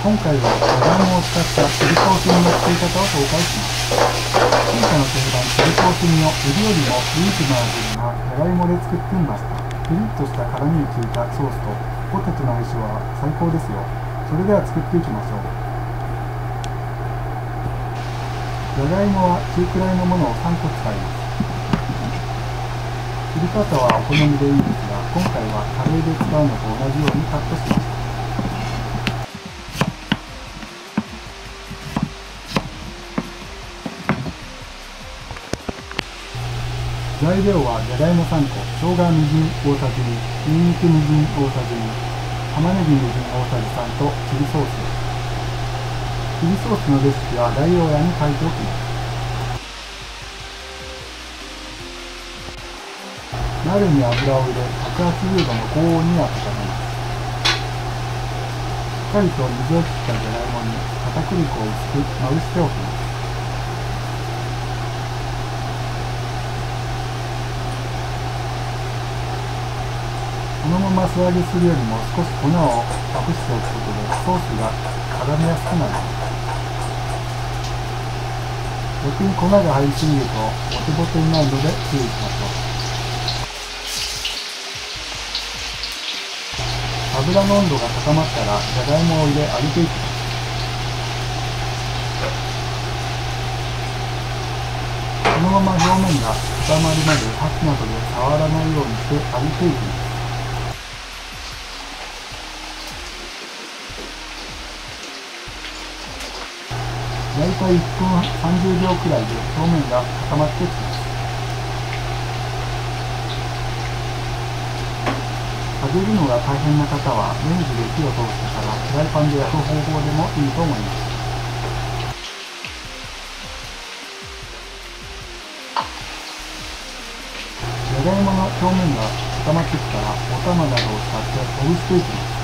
今回はマダムを使った切り子炭の作り方を紹介します。小さな鉄板切り子炭を売りよりもリーズナブルなじゃがいもで作ってみました。ピリッとした辛みについたソースとポテトの相性は最高ですよ。それでは作っていきましょう。じゃがいもは中くらいのものを3個使います。切り方はお好みでいいですが、今回はカレーで使うのと同じようにカットしました。材料はじゃがいも3個、生姜みじん大さじ2、にんにくみじん大さじ2、玉ねぎみじん大さじ3とチリソース。チリソースのレシピは概要欄に書いておきます。鍋に油を入れ、180度の高温に温めます。しっかりと水を切ったじゃがいもに片栗粉を薄くまぶしておきます。このまま素揚げするよりも少し粉をまぶしておくことでソースが絡みやすくなります。逆に粉が入りすぎるとボテボテになるので注意しましょう。油の温度が高まったらじゃがいもを入れ揚げていきます。このまま表面が固まるまで箸などで触らないようにして揚げていきます。大体1分30秒くらいで表面が固まってきます。揚げるのが大変な方はレンジで火を通してからフライパンで焼く方法でもいいと思います。じゃがいもの表面が固まってきたらお玉などを使ってほぐしていきます。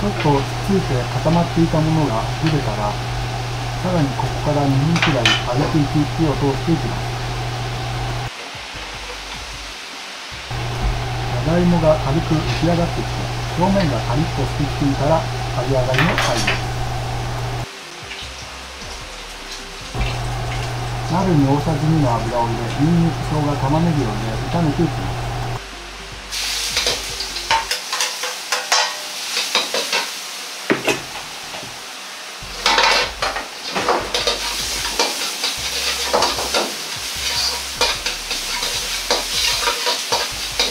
ちょっとついて固まっていたものがゆでたら、さらにここから2分くらい揚げていき、火を通していきます。じゃがいもが軽く浮き上がってきて、表面がカリッとしてきていたら揚げ上がりの合図です。鍋に大さじ2の油を入れ、にんにく、生姜、玉ねぎを入れ炒めていきます。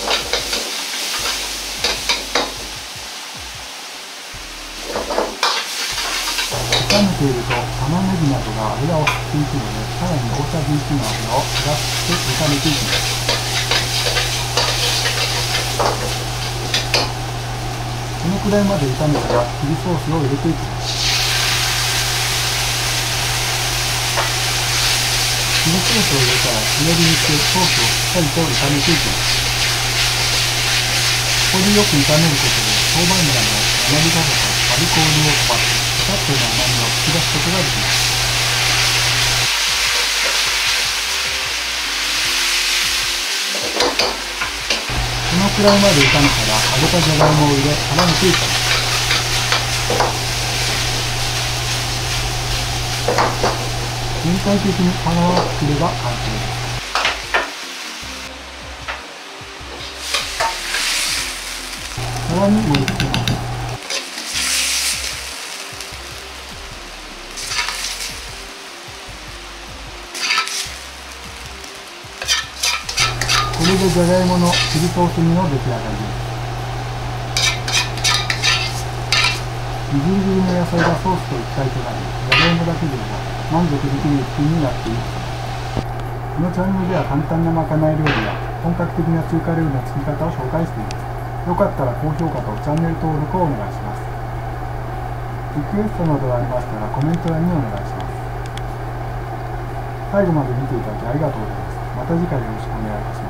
炒めていると玉ねぎなどが油を吸っていくので、さらに大さじ1の油をプラスして炒めていきます。このくらいまで炒めたらチリソースを入れていきます。チリソースを入れたら強火にしてソースをしっかりと炒めていきます。ここでよく炒めることで豆板醤の甘みが出たアルコールを飛ばすカップの旨味を引き出すことができます。このくらいまで炒めたら揚げたじゃがいもを入れ絡めていきます。全体的に絡まってくれば完成です。さらに盛り付けます。これでじゃがいものチリソース煮の出来上がりです。みじん切りの野菜がソースと一体となり、じゃがいもだけでも満足できる一品になっています。このチャンネルでは簡単なまかない料理や本格的な中華料理の作り方を紹介しています。よかったら高評価とチャンネル登録をお願いします。リクエストなどがありましたらコメント欄にお願いします。最後まで見ていただきありがとうございます。また次回よろしくお願いいたします。